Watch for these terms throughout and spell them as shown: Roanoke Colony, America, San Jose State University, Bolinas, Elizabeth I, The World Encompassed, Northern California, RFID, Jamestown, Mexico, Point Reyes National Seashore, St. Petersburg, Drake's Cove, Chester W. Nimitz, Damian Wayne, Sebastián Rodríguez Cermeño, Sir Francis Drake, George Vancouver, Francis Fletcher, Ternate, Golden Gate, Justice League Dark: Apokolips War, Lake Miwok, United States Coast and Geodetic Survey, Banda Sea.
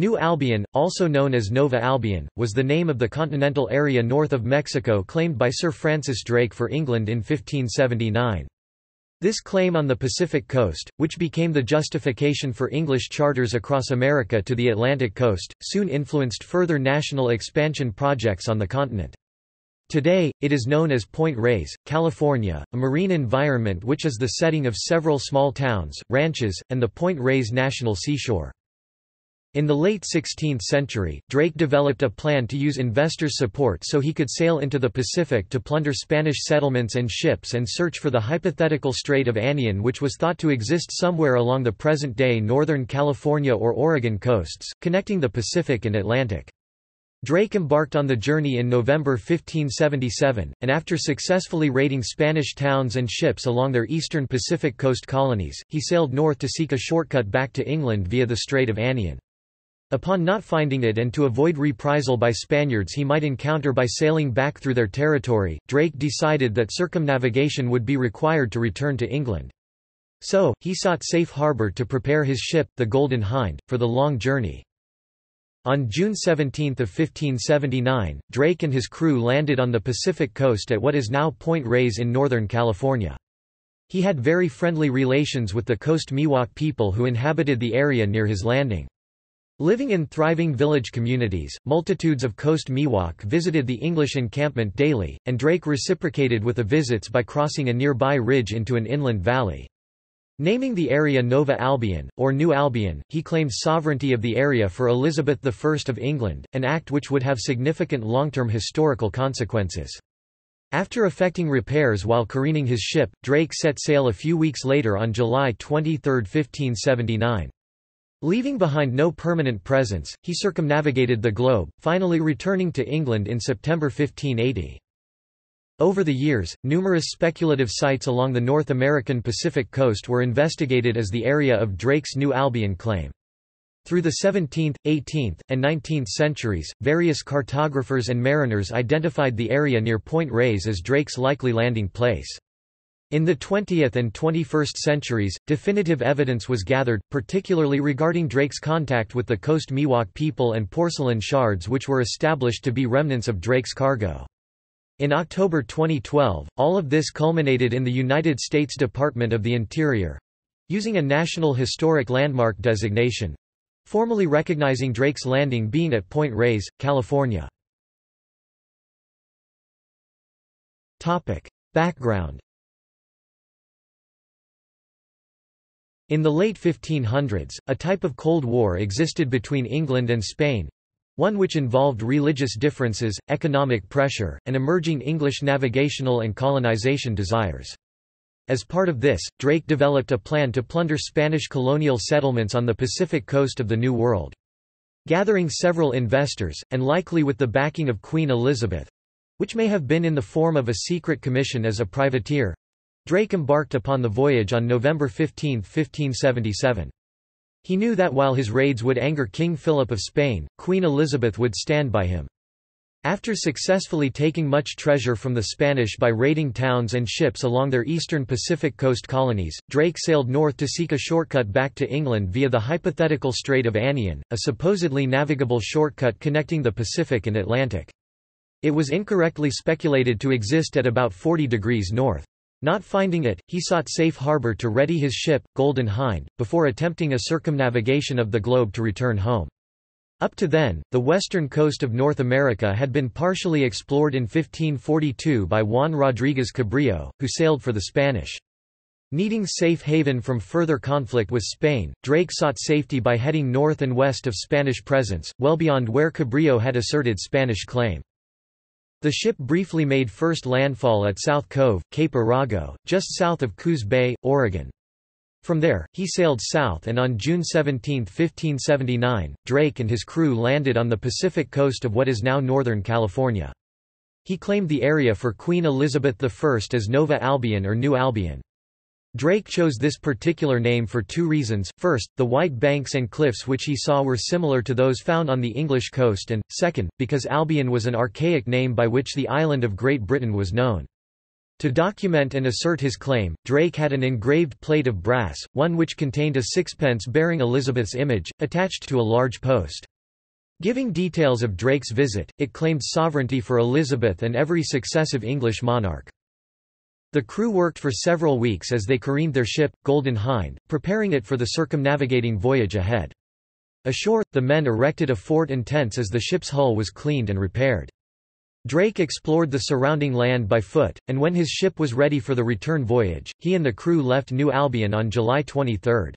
New Albion, also known as Nova Albion, was the name of the continental area north of Mexico claimed by Sir Francis Drake for England in 1579. This claim on the Pacific coast, which became the justification for English charters across America to the Atlantic coast, soon influenced further national expansion projects on the continent. Today, it is known as Point Reyes, California, a marine environment which is the setting of several small towns, ranches, and the Point Reyes National Seashore. In the late 16th century, Drake developed a plan to use investors' support so he could sail into the Pacific to plunder Spanish settlements and ships and search for the hypothetical Strait of Anian, which was thought to exist somewhere along the present-day northern California or Oregon coasts, connecting the Pacific and Atlantic. Drake embarked on the journey in November 1577, and after successfully raiding Spanish towns and ships along their eastern Pacific coast colonies, he sailed north to seek a shortcut back to England via the Strait of Anian. Upon not finding it and to avoid reprisal by Spaniards he might encounter by sailing back through their territory, Drake decided that circumnavigation would be required to return to England. So, he sought safe harbour to prepare his ship, the Golden Hind, for the long journey. On June 17, 1579, Drake and his crew landed on the Pacific coast at what is now Point Reyes in Northern California. He had very friendly relations with the Coast Miwok people who inhabited the area near his landing. Living in thriving village communities, multitudes of Coast Miwok visited the English encampment daily, and Drake reciprocated with the visits by crossing a nearby ridge into an inland valley. Naming the area Nova Albion, or New Albion, he claimed sovereignty of the area for Elizabeth I of England, an act which would have significant long-term historical consequences. After effecting repairs while careening his ship, Drake set sail a few weeks later on July 23, 1579. Leaving behind no permanent presence, he circumnavigated the globe, finally returning to England in September 1580. Over the years, numerous speculative sites along the North American Pacific coast were investigated as the area of Drake's New Albion claim. Through the 17th, 18th, and 19th centuries, various cartographers and mariners identified the area near Point Reyes as Drake's likely landing place. In the 20th and 21st centuries, definitive evidence was gathered, particularly regarding Drake's contact with the Coast Miwok people and porcelain shards which were established to be remnants of Drake's cargo. In October 2012, all of this culminated in the United States Department of the Interior—using a National Historic Landmark designation—formally recognizing Drake's landing being at Point Reyes, California. Background. In the late 1500s, a type of Cold War existed between England and Spain, one which involved religious differences, economic pressure, and emerging English navigational and colonization desires. As part of this, Drake developed a plan to plunder Spanish colonial settlements on the Pacific coast of the New World. Gathering several investors, and likely with the backing of Queen Elizabeth, which may have been in the form of a secret commission as a privateer, Drake embarked upon the voyage on November 15, 1577. He knew that while his raids would anger King Philip of Spain, Queen Elizabeth would stand by him. After successfully taking much treasure from the Spanish by raiding towns and ships along their eastern Pacific coast colonies, Drake sailed north to seek a shortcut back to England via the hypothetical Strait of Anian, a supposedly navigable shortcut connecting the Pacific and Atlantic. It was incorrectly speculated to exist at about 40 degrees north. Not finding it, he sought safe harbour to ready his ship, Golden Hind, before attempting a circumnavigation of the globe to return home. Up to then, the western coast of North America had been partially explored in 1542 by Juan Rodriguez Cabrillo, who sailed for the Spanish. Needing safe haven from further conflict with Spain, Drake sought safety by heading north and west of Spanish presence, well beyond where Cabrillo had asserted Spanish claim. The ship briefly made first landfall at South Cove, Cape Arago, just south of Coos Bay, Oregon. From there, he sailed south and on June 17, 1579, Drake and his crew landed on the Pacific coast of what is now Northern California. He claimed the area for Queen Elizabeth I as Nova Albion or New Albion. Drake chose this particular name for two reasons. First, the white banks and cliffs which he saw were similar to those found on the English coast and, second, because Albion was an archaic name by which the island of Great Britain was known. To document and assert his claim, Drake had an engraved plate of brass, one which contained a sixpence bearing Elizabeth's image, attached to a large post. Giving details of Drake's visit, it claimed sovereignty for Elizabeth and every successive English monarch. The crew worked for several weeks as they careened their ship, Golden Hind, preparing it for the circumnavigating voyage ahead. Ashore, the men erected a fort and tents as the ship's hull was cleaned and repaired. Drake explored the surrounding land by foot, and when his ship was ready for the return voyage, he and the crew left New Albion on July 23.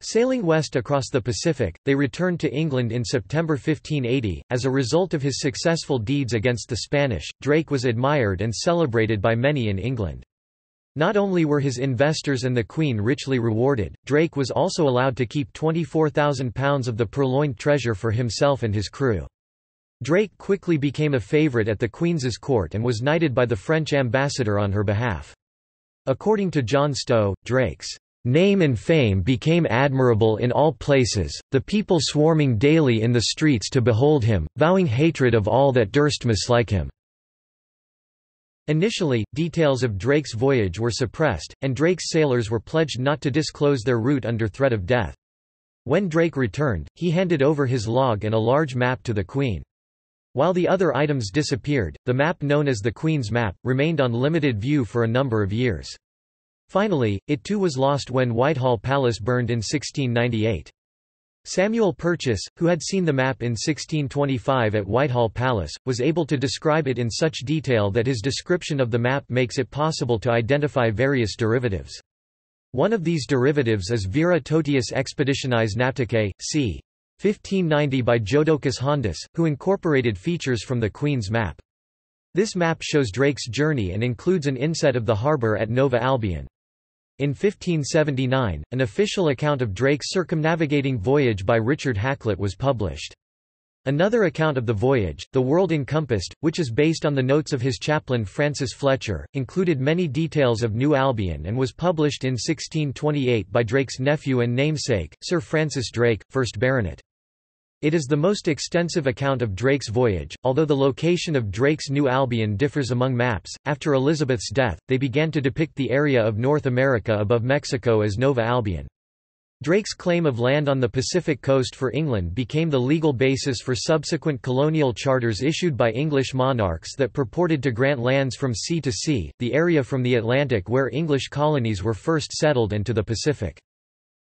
Sailing west across the Pacific, they returned to England in September 1580. As a result of his successful deeds against the Spanish, Drake was admired and celebrated by many in England. Not only were his investors and the Queen richly rewarded, Drake was also allowed to keep £24,000 of the purloined treasure for himself and his crew. Drake quickly became a favourite at the Queen's court and was knighted by the French ambassador on her behalf. According to John Stow, Drake's "name and fame became admirable in all places, the people swarming daily in the streets to behold him, vowing hatred of all that durst mislike him." Initially, details of Drake's voyage were suppressed, and Drake's sailors were pledged not to disclose their route under threat of death. When Drake returned, he handed over his log and a large map to the Queen. While the other items disappeared, the map known as the Queen's Map remained on limited view for a number of years. Finally, it too was lost when Whitehall Palace burned in 1698. Samuel Purchas, who had seen the map in 1625 at Whitehall Palace, was able to describe it in such detail that his description of the map makes it possible to identify various derivatives. One of these derivatives is Vera Totius Expeditionis Nauticae, c. 1590 by Jodocus Hondius, who incorporated features from the Queen's Map. This map shows Drake's journey and includes an inset of the harbour at Nova Albion. In 1579, an official account of Drake's circumnavigating voyage by Richard Hakluyt was published. Another account of the voyage, The World Encompassed, which is based on the notes of his chaplain Francis Fletcher, included many details of New Albion and was published in 1628 by Drake's nephew and namesake, Sir Francis Drake, 1st Baronet. It is the most extensive account of Drake's voyage, although the location of Drake's New Albion differs among maps. After Elizabeth's death, they began to depict the area of North America above Mexico as Nova Albion. Drake's claim of land on the Pacific coast for England became the legal basis for subsequent colonial charters issued by English monarchs that purported to grant lands from sea to sea, the area from the Atlantic where English colonies were first settled and to the Pacific.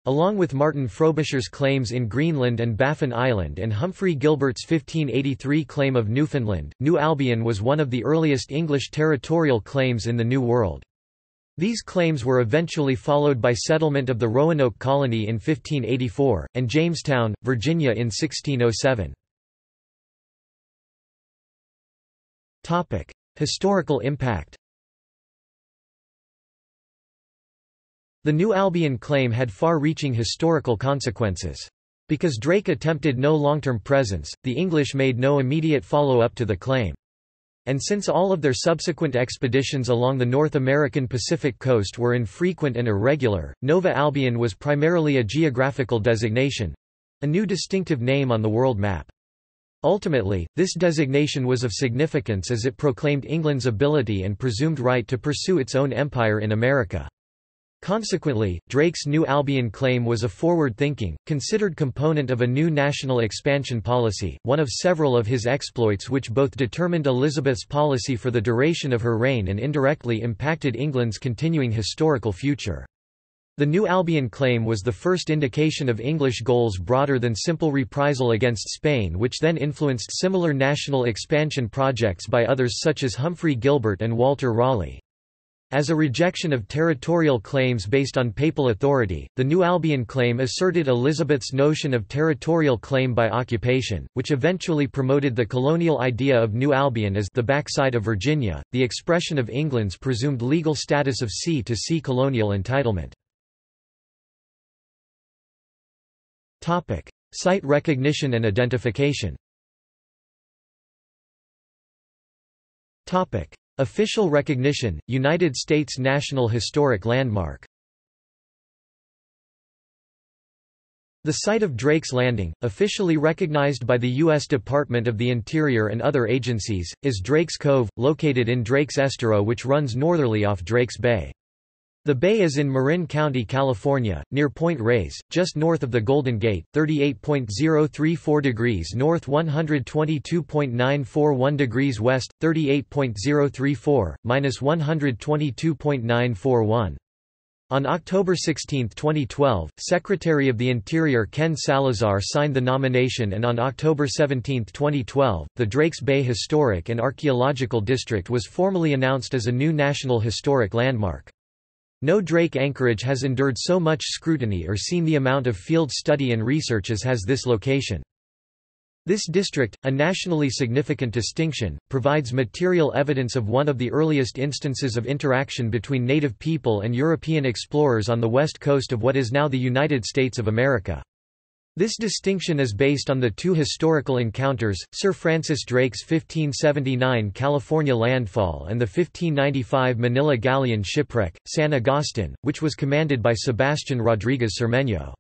Along with Martin Frobisher's claims in Greenland and Baffin Island and Humphrey Gilbert's 1583 claim of Newfoundland, New Albion was one of the earliest English territorial claims in the New World. These claims were eventually followed by settlement of the Roanoke Colony in 1584, and Jamestown, Virginia in 1607. Historical impact. The New Albion claim had far-reaching historical consequences. Because Drake attempted no long-term presence, the English made no immediate follow-up to the claim. And since all of their subsequent expeditions along the North American Pacific coast were infrequent and irregular, Nova Albion was primarily a geographical designation—a new distinctive name on the world map. Ultimately, this designation was of significance as it proclaimed England's ability and presumed right to pursue its own empire in America. Consequently, Drake's New Albion claim was a forward-thinking, considered component of a new national expansion policy, one of several of his exploits which both determined Elizabeth's policy for the duration of her reign and indirectly impacted England's continuing historical future. The New Albion claim was the first indication of English goals broader than simple reprisal against Spain, which then influenced similar national expansion projects by others such as Humphrey Gilbert and Walter Raleigh. As a rejection of territorial claims based on papal authority, the New Albion claim asserted Elizabeth's notion of territorial claim by occupation, which eventually promoted the colonial idea of New Albion as the backside of Virginia, the expression of England's presumed legal status of sea-to-sea colonial entitlement. Topic: Site recognition and identification. Topic: Official recognition, United States National Historic Landmark. The site of Drake's Landing, officially recognized by the U.S. Department of the Interior and other agencies, is Drake's Cove, located in Drake's Estero, which runs northerly off Drake's Bay. The bay is in Marin County, California, near Point Reyes, just north of the Golden Gate, 38.034 degrees north 122.941 degrees west, 38.034, minus 122.941. On October 16, 2012, Secretary of the Interior Ken Salazar signed the nomination, and on October 17, 2012, the Drake's Bay Historic and Archaeological District was formally announced as a new National Historic Landmark. No Drake anchorage has endured so much scrutiny or seen the amount of field study and research as has this location. This district, a nationally significant distinction, provides material evidence of one of the earliest instances of interaction between native people and European explorers on the west coast of what is now the United States of America. This distinction is based on the two historical encounters, Sir Francis Drake's 1579 California landfall and the 1595 Manila galleon shipwreck, San Agustin, which was commanded by Sebastián Rodríguez Cermeño.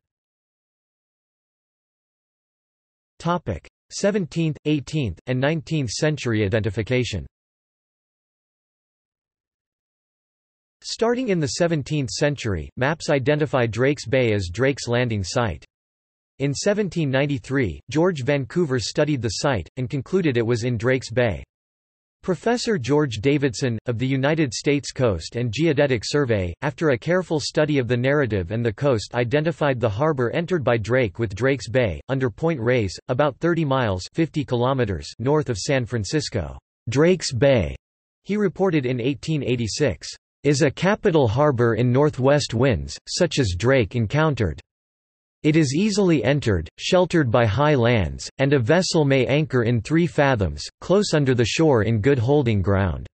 17th, 18th, and 19th century identification. Starting in the 17th century, maps identify Drake's Bay as Drake's Landing site. In 1793, George Vancouver studied the site, and concluded it was in Drake's Bay. Professor George Davidson, of the United States Coast and Geodetic Survey, after a careful study of the narrative and the coast, identified the harbor entered by Drake with Drake's Bay, under Point Reyes, about 30 miles 50 kilometers north of San Francisco. Drake's Bay, he reported in 1886, is a capital harbor in northwest winds, such as Drake encountered. It is easily entered, sheltered by high lands, and a vessel may anchor in 3 fathoms, close under the shore in good holding ground."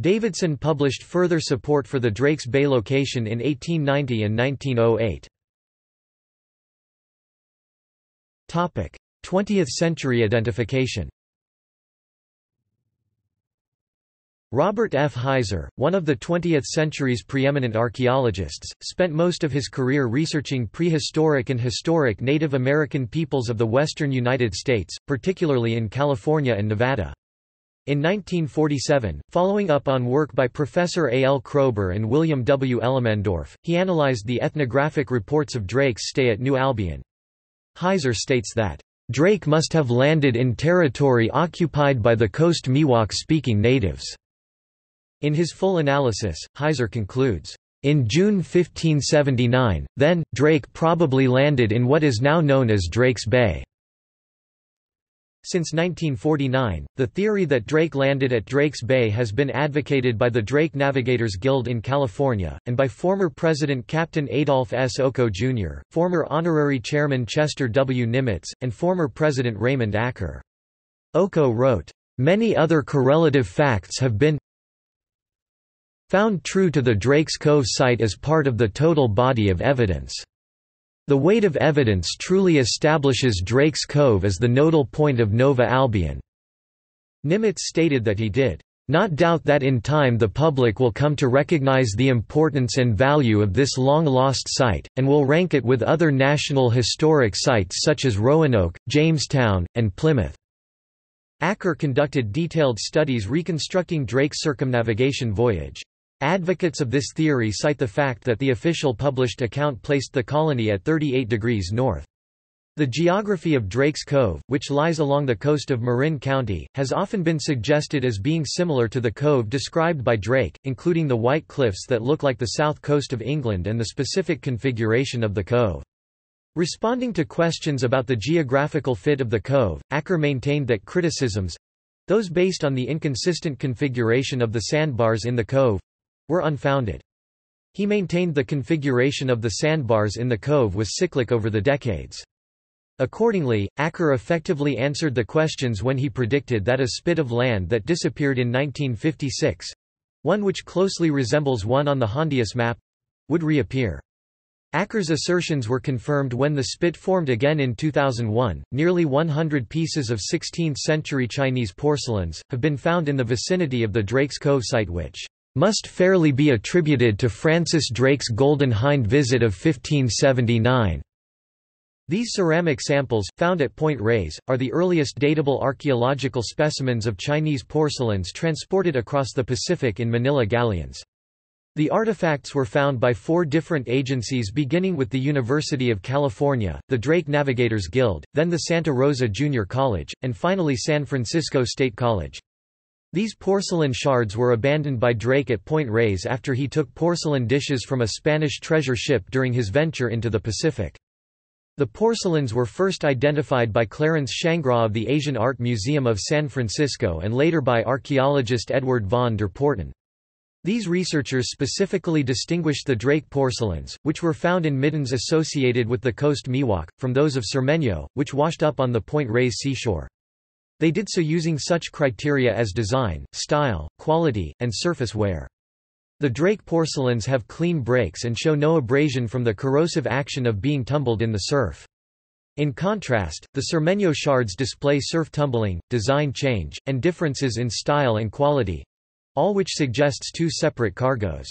Davidson published further support for the Drake's Bay location in 1890 and 1908. 20th century identification. Robert F. Heiser, one of the 20th century's preeminent archaeologists, spent most of his career researching prehistoric and historic Native American peoples of the western United States, particularly in California and Nevada. In 1947, following up on work by Professor A. L. Kroeber and William W. Ellemendorf, he analyzed the ethnographic reports of Drake's stay at New Albion. Heiser states that, "Drake must have landed in territory occupied by the Coast Miwok-speaking natives." In his full analysis, Heiser concludes, "In June 1579, then, Drake probably landed in what is now known as Drake's Bay." Since 1949, the theory that Drake landed at Drake's Bay has been advocated by the Drake Navigators Guild in California, and by former President Captain Adolph S. Oko, Jr., former Honorary Chairman Chester W. Nimitz, and former President Raymond Acker. Oko wrote, "Many other correlative facts have been found true to the Drake's Cove site as part of the total body of evidence. The weight of evidence truly establishes Drake's Cove as the nodal point of Nova Albion." Nimitz stated that he did not doubt that in time the public will come to recognize the importance and value of this long-lost site, and will rank it with other national historic sites such as Roanoke, Jamestown, and Plymouth. Acker conducted detailed studies reconstructing Drake's circumnavigation voyage. Advocates of this theory cite the fact that the official published account placed the colony at 38 degrees north. The geography of Drake's Cove, which lies along the coast of Marin County, has often been suggested as being similar to the cove described by Drake, including the white cliffs that look like the south coast of England and the specific configuration of the cove. Responding to questions about the geographical fit of the cove, Acker maintained that criticisms—those based on the inconsistent configuration of the sandbars in the cove— were unfounded. He maintained the configuration of the sandbars in the cove was cyclic over the decades. Accordingly, Acker effectively answered the questions when he predicted that a spit of land that disappeared in 1956—one which closely resembles one on the Hondius map—would reappear. Acker's assertions were confirmed when the spit formed again in 2001. Nearly 100 pieces of 16th-century Chinese porcelains have been found in the vicinity of the Drake's Cove site, which must fairly be attributed to Francis Drake's Golden Hind visit of 1579. These ceramic samples, found at Point Reyes, are the earliest datable archaeological specimens of Chinese porcelains transported across the Pacific in Manila galleons. The artifacts were found by four different agencies beginning with the University of California, the Drake Navigators Guild, then the Santa Rosa Junior College, and finally San Francisco State College. These porcelain shards were abandoned by Drake at Point Reyes after he took porcelain dishes from a Spanish treasure ship during his venture into the Pacific. The porcelains were first identified by Clarence Shangraw of the Asian Art Museum of San Francisco and later by archaeologist Edward von der Porten. These researchers specifically distinguished the Drake porcelains, which were found in middens associated with the Coast Miwok, from those of Cermeño, which washed up on the Point Reyes seashore. They did so using such criteria as design, style, quality, and surface wear. The Drake porcelains have clean breaks and show no abrasion from the corrosive action of being tumbled in the surf. In contrast, the Cermeño shards display surf tumbling, design change, and differences in style and quality, all which suggests two separate cargoes.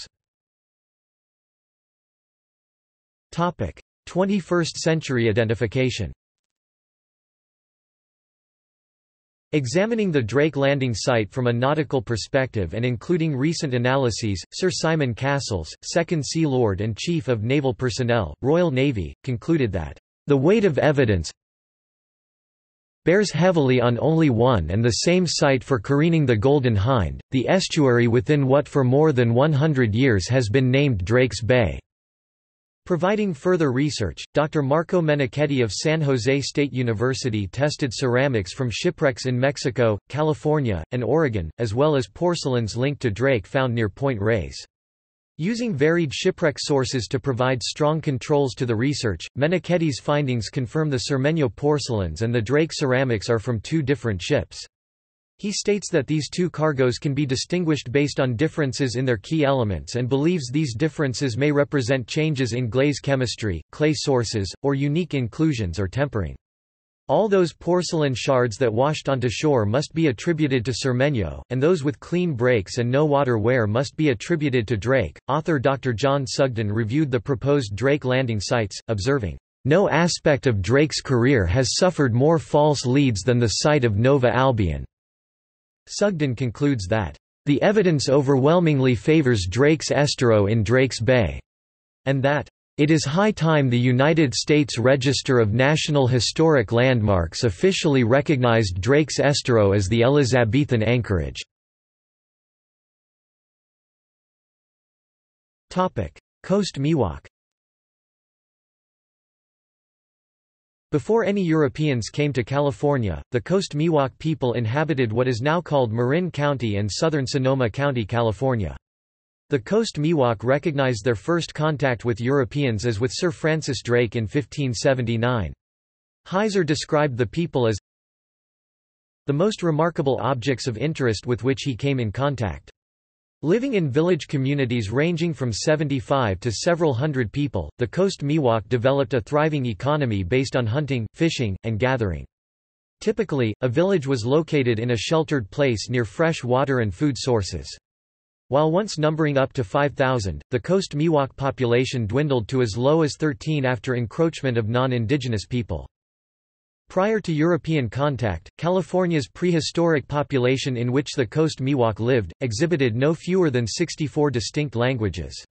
21st century identification. Examining the Drake landing site from a nautical perspective and including recent analyses, Sir Simon Castles, 2nd Sea Lord and Chief of Naval Personnel, Royal Navy, concluded that, "...the weight of evidence bears heavily on only one and the same site for careening the Golden Hind, the estuary within what for more than 100 years has been named Drake's Bay." Providing further research, Dr. Marco Menichetti of San Jose State University tested ceramics from shipwrecks in Mexico, California, and Oregon, as well as porcelains linked to Drake found near Point Reyes. Using varied shipwreck sources to provide strong controls to the research, Menichetti's findings confirm the Cermeño porcelains and the Drake ceramics are from two different ships. He states that these two cargoes can be distinguished based on differences in their key elements and believes these differences may represent changes in glaze chemistry, clay sources, or unique inclusions or tempering. All those porcelain shards that washed onto shore must be attributed to Cermeño, and those with clean breaks and no water wear must be attributed to Drake. Author Dr. John Sugden reviewed the proposed Drake landing sites, observing, "No aspect of Drake's career has suffered more false leads than the site of Nova Albion." Sugden concludes that, "...the evidence overwhelmingly favors Drake's Estero in Drake's Bay," and that, "...it is high time the United States Register of National Historic Landmarks officially recognized Drake's Estero as the Elizabethan anchorage." Coast Miwok. Before any Europeans came to California, the Coast Miwok people inhabited what is now called Marin County and southern Sonoma County, California. The Coast Miwok recognized their first contact with Europeans as with Sir Francis Drake in 1579. Heiser described the people as the most remarkable objects of interest with which he came in contact. Living in village communities ranging from 75 to several hundred people, the Coast Miwok developed a thriving economy based on hunting, fishing, and gathering. Typically, a village was located in a sheltered place near fresh water and food sources. While once numbering up to 5,000, the Coast Miwok population dwindled to as low as 13 after encroachment of non-indigenous people. Prior to European contact, California's prehistoric population in which the Coast Miwok lived, exhibited no fewer than 64 distinct languages.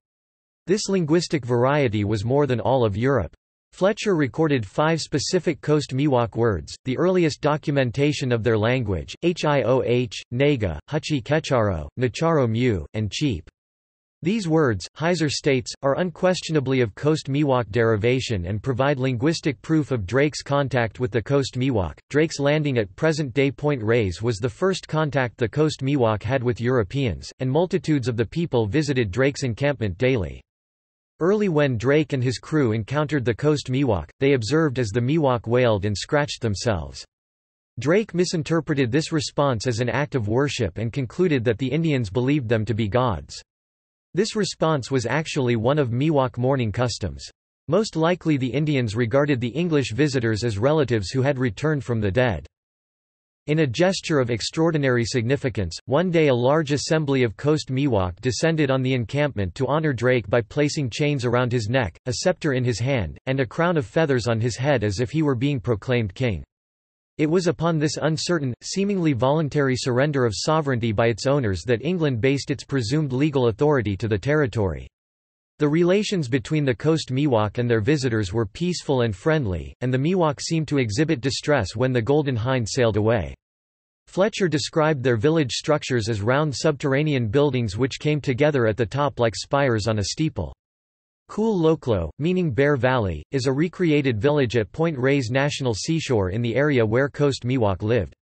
This linguistic variety was more than all of Europe. Fletcher recorded 5 specific Coast Miwok words, the earliest documentation of their language, Hioh, Naga, Huchi-Quecharo, Nacharo-Mu, and Cheep. These words, Heiser states, are unquestionably of Coast Miwok derivation and provide linguistic proof of Drake's contact with the Coast Miwok. Drake's landing at present-day Point Reyes was the first contact the Coast Miwok had with Europeans, and multitudes of the people visited Drake's encampment daily. Early when Drake and his crew encountered the Coast Miwok, they observed as the Miwok wailed and scratched themselves. Drake misinterpreted this response as an act of worship and concluded that the Indians believed them to be gods. This response was actually one of Miwok mourning customs. Most likely the Indians regarded the English visitors as relatives who had returned from the dead. In a gesture of extraordinary significance, one day a large assembly of Coast Miwok descended on the encampment to honor Drake by placing chains around his neck, a scepter in his hand, and a crown of feathers on his head as if he were being proclaimed king. It was upon this uncertain, seemingly voluntary surrender of sovereignty by its owners that England based its presumed legal authority to the territory. The relations between the Coast Miwok and their visitors were peaceful and friendly, and the Miwok seemed to exhibit distress when the Golden Hind sailed away. Fletcher described their village structures as round subterranean buildings which came together at the top like spires on a steeple. Cool Loclo, meaning Bear Valley, is a recreated village at Point Reyes National Seashore in the area where Coast Miwok lived.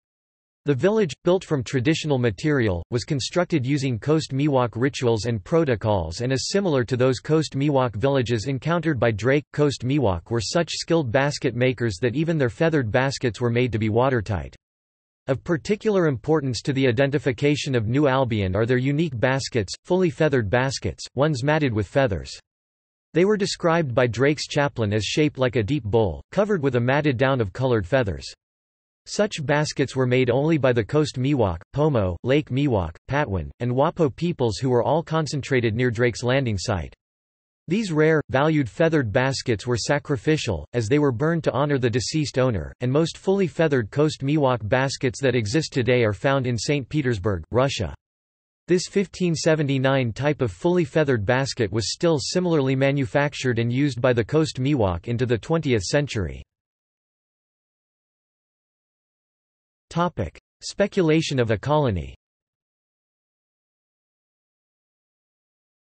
The village, built from traditional material, was constructed using Coast Miwok rituals and protocols and is similar to those Coast Miwok villages encountered by Drake. Coast Miwok were such skilled basket makers that even their feathered baskets were made to be watertight. Of particular importance to the identification of New Albion are their unique baskets, fully feathered baskets, ones matted with feathers. They were described by Drake's chaplain as shaped like a deep bowl, covered with a matted down of colored feathers. Such baskets were made only by the Coast Miwok, Pomo, Lake Miwok, Patwin, and Wapo peoples who were all concentrated near Drake's landing site. These rare, valued feathered baskets were sacrificial, as they were burned to honor the deceased owner, and most fully feathered Coast Miwok baskets that exist today are found in St. Petersburg, Russia. This 1579 type of fully feathered basket was still similarly manufactured and used by the Coast Miwok into the 20th century. Topic: Speculation of a colony.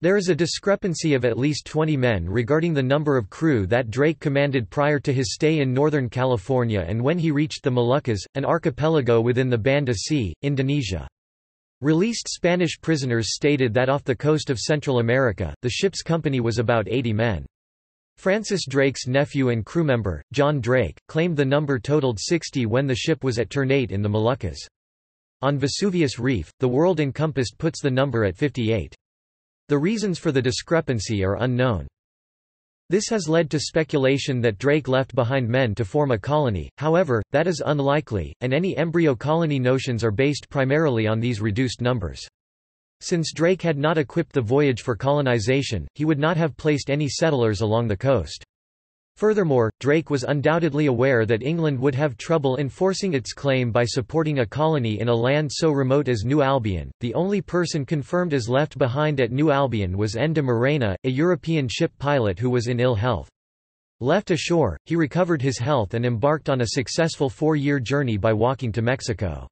There is a discrepancy of at least 20 men regarding the number of crew that Drake commanded prior to his stay in Northern California and when he reached the Moluccas, an archipelago within the Banda Sea, Indonesia. Released Spanish prisoners stated that off the coast of Central America, the ship's company was about 80 men. Francis Drake's nephew and crewmember, John Drake, claimed the number totaled 60 when the ship was at Ternate in the Moluccas. On Vesuvius Reef, The World Encompassed puts the number at 58. The reasons for the discrepancy are unknown. This has led to speculation that Drake left behind men to form a colony, however, that is unlikely, and any embryo colony notions are based primarily on these reduced numbers. Since Drake had not equipped the voyage for colonization, he would not have placed any settlers along the coast. Furthermore, Drake was undoubtedly aware that England would have trouble enforcing its claim by supporting a colony in a land so remote as New Albion. The only person confirmed as left behind at New Albion was Enda Morena, a European ship pilot who was in ill health. Left ashore, he recovered his health and embarked on a successful four-year journey by walking to Mexico.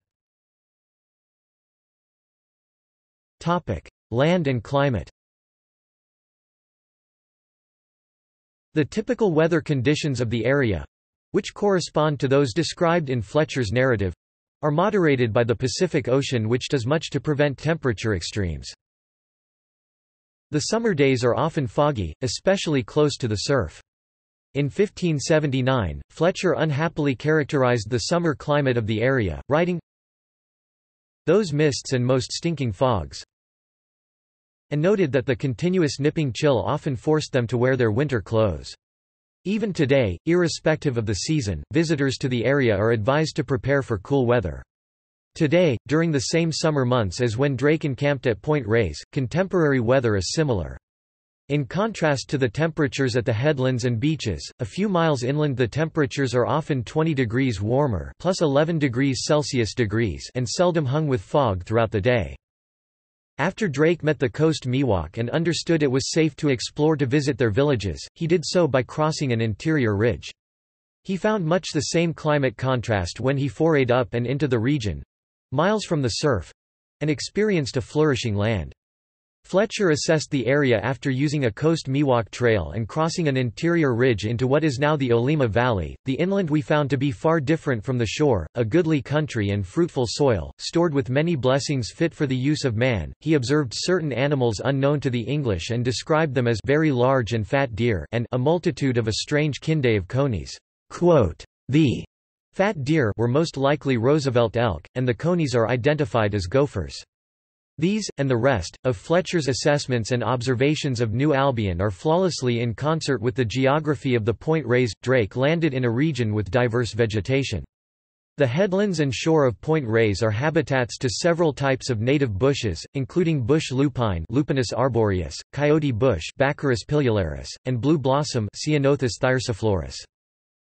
Topic: Land and climate. The typical weather conditions of the area, which correspond to those described in Fletcher's narrative, are moderated by the Pacific Ocean, which does much to prevent temperature extremes. The summer days are often foggy, especially close to the surf. In 1579, Fletcher unhappily characterized the summer climate of the area, writing, "Those mists and most stinking fogs," and noted that the continuous nipping chill often forced them to wear their winter clothes. Even today, irrespective of the season, visitors to the area are advised to prepare for cool weather. Today, during the same summer months as when Drake encamped at Point Reyes, contemporary weather is similar. In contrast to the temperatures at the headlands and beaches, a few miles inland the temperatures are often 20 degrees warmer +11°C and seldom hung with fog throughout the day. After Drake met the Coast Miwok and understood it was safe to explore to visit their villages, he did so by crossing an interior ridge. He found much the same climate contrast when he forayed up and into the region, miles from the surf, and experienced a flourishing land. Fletcher assessed the area after using a Coast Miwok trail and crossing an interior ridge into what is now the Olema Valley. The inland we found to be far different from the shore, a goodly country and fruitful soil, stored with many blessings fit for the use of man. He observed certain animals unknown to the English and described them as very large and fat deer and a multitude of a strange kinde of conies. Quote, "The fat deer were most likely Roosevelt elk, and the conies are identified as gophers." These, and the rest, of Fletcher's assessments and observations of New Albion are flawlessly in concert with the geography of the Point Reyes. Drake landed in a region with diverse vegetation. The headlands and shore of Point Reyes are habitats to several types of native bushes, including bush lupine (Lupinus arboreus), coyote bush (Baccharis pilularis), and blue blossom (Ceanothus thyrsiiflorus).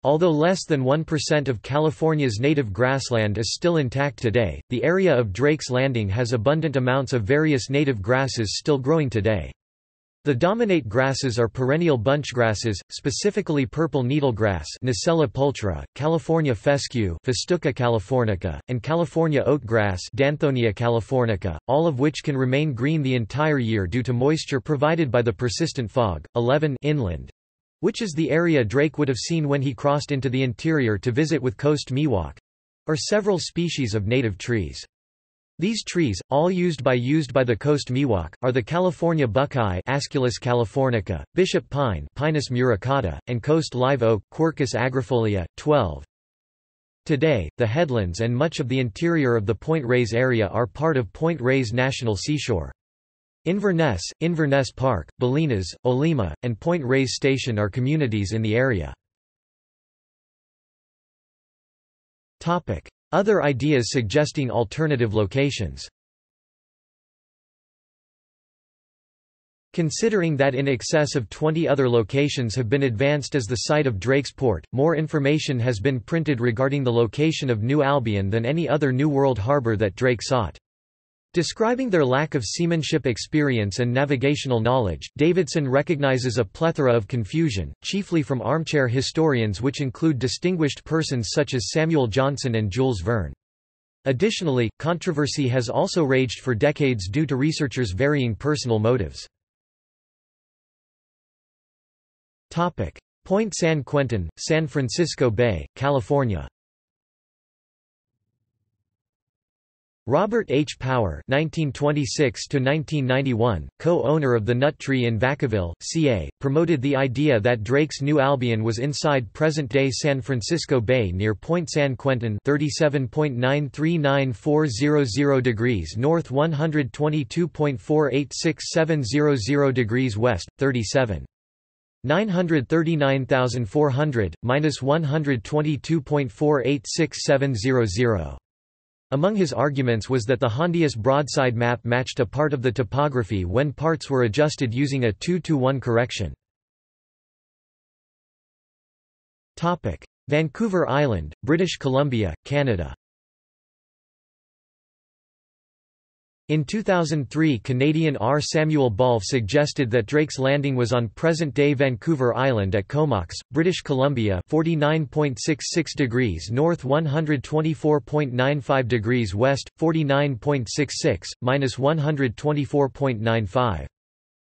Although less than 1% of California's native grassland is still intact today, the area of Drake's Landing has abundant amounts of various native grasses still growing today. The dominant grasses are perennial bunchgrasses, specifically purple needlegrass (Nacella pulchra), California fescue (Festuca californica), and California oatgrass (Danthonia californica), all of which can remain green the entire year due to moisture provided by the persistent fog. 11 inland, which is the area Drake would have seen when he crossed into the interior to visit with Coast Miwok, are several species of native trees. These trees, all used by the Coast Miwok, are the California buckeye (Asculus californica), bishop pine (Pinus muricata), and coast live oak (Quercus agrifolia). 12. Today, the headlands and much of the interior of the Point Reyes area are part of Point Reyes National Seashore. Inverness, Inverness Park, Bolinas, Olema, and Point Reyes Station are communities in the area. Other ideas suggesting alternative locations. Considering that in excess of 20 other locations have been advanced as the site of Drake's port, more information has been printed regarding the location of New Albion than any other New World harbour that Drake sought. Describing their lack of seamanship experience and navigational knowledge, Davidson recognizes a plethora of confusion, chiefly from armchair historians, which include distinguished persons such as Samuel Johnson and Jules Verne. Additionally, controversy has also raged for decades due to researchers' varying personal motives. Point San Quentin, San Francisco Bay, California. Robert H. Power (1926–1991), co-owner of the Nut Tree in Vacaville, CA, promoted the idea that Drake's New Albion was inside present-day San Francisco Bay near Point San Quentin, 37.939400 degrees north, 122.486700 degrees west, 37.939400 minus 122.486700. Among his arguments was that the Hondius broadside map matched a part of the topography when parts were adjusted using a 2-to-1 correction. Vancouver Island, British Columbia, Canada. In 2003, Canadian R. Samuel Balfe suggested that Drake's Landing was on present-day Vancouver Island at Comox, British Columbia, 49.66 degrees north, 124.95 degrees west, 49.66, minus 124.95.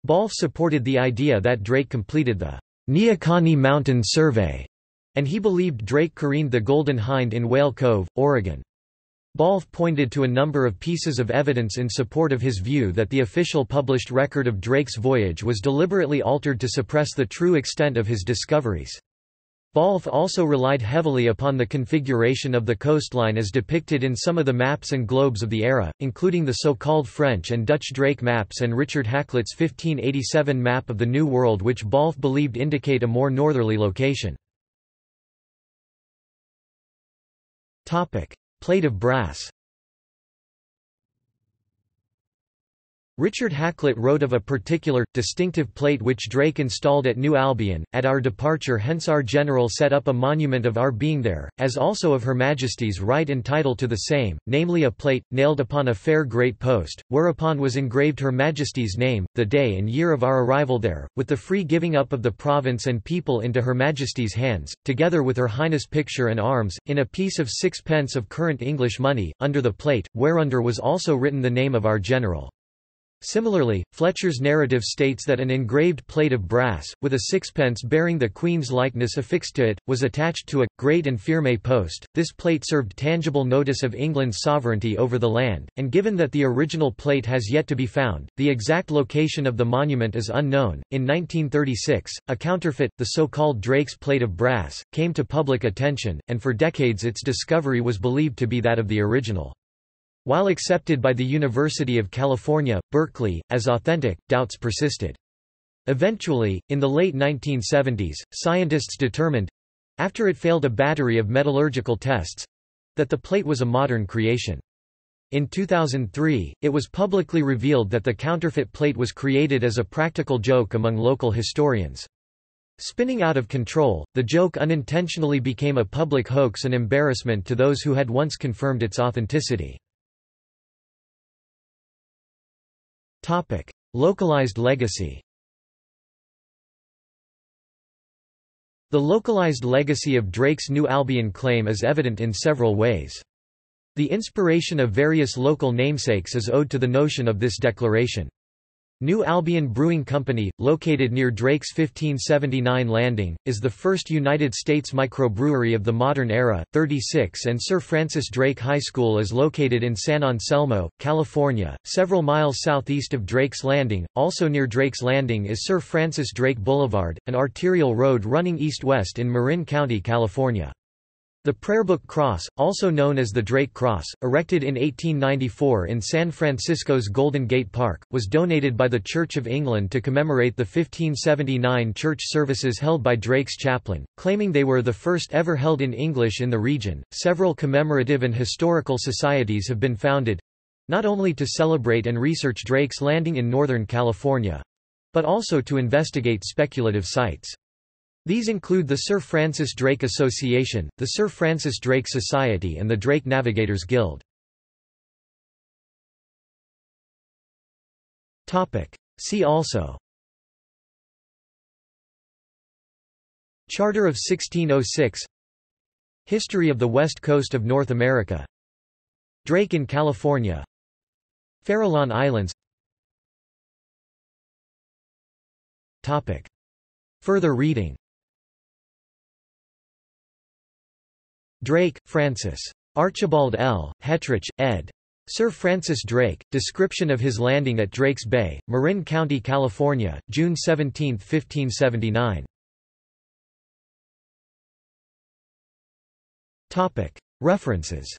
Balfe supported the idea that Drake completed the Neocony Mountain Survey, and he believed Drake careened the Golden Hind in Whale Cove, Oregon. Balfe pointed to a number of pieces of evidence in support of his view that the official published record of Drake's voyage was deliberately altered to suppress the true extent of his discoveries. Balfe also relied heavily upon the configuration of the coastline as depicted in some of the maps and globes of the era, including the so-called French and Dutch Drake maps and Richard Hakluyt's 1587 map of the New World, which Balfe believed indicate a more northerly location. Plate of brass. Richard Hakluyt wrote of a particular, distinctive plate which Drake installed at New Albion. At our departure, hence our general set up a monument of our being there, as also of Her Majesty's right and title to the same, namely a plate, nailed upon a fair great post, whereupon was engraved Her Majesty's name, the day and year of our arrival there, with the free giving up of the province and people into Her Majesty's hands, together with Her Highness' picture and arms, in a piece of 6d of current English money, under the plate, whereunder was also written the name of our general. Similarly, Fletcher's narrative states that an engraved plate of brass, with a 6d bearing the Queen's likeness affixed to it, was attached to a great and firme post. This plate served tangible notice of England's sovereignty over the land, and given that the original plate has yet to be found, the exact location of the monument is unknown. In 1936, a counterfeit, the so-called Drake's plate of brass, came to public attention, and for decades its discovery was believed to be that of the original. While accepted by the University of California, Berkeley, as authentic, doubts persisted. Eventually, in the late 1970s, scientists determined—after it failed a battery of metallurgical tests— that the plate was a modern creation. In 2003, it was publicly revealed that the counterfeit plate was created as a practical joke among local historians. Spinning out of control, the joke unintentionally became a public hoax and embarrassment to those who had once confirmed its authenticity. Topic: Localized legacy. The localized legacy of Drake's New Albion claim is evident in several ways. The inspiration of various local namesakes is owed to the notion of this declaration. New Albion Brewing Company, located near Drake's 1579 landing, is the first United States microbrewery of the modern era. 36 and Sir Francis Drake High School is located in San Anselmo, California, several miles southeast of Drake's Landing. Also near Drake's Landing is Sir Francis Drake Boulevard, an arterial road running east-west in Marin County, California. The Prayer Book Cross, also known as the Drake Cross, erected in 1894 in San Francisco's Golden Gate Park, was donated by the Church of England to commemorate the 1579 church services held by Drake's chaplain, claiming they were the first ever held in English in the region. Several commemorative and historical societies have been founded, not only to celebrate and research Drake's landing in Northern California, but also to investigate speculative sites. These include the Sir Francis Drake Association, the Sir Francis Drake Society, and the Drake Navigators Guild. See also: Charter of 1606, History of the West Coast of North America, Drake in California, Farallon Islands. Further reading: Drake, Francis. Archibald L. Hetrich, ed. Sir Francis Drake, Description of His Landing at Drake's Bay, Marin County, California, June 17, 1579. References.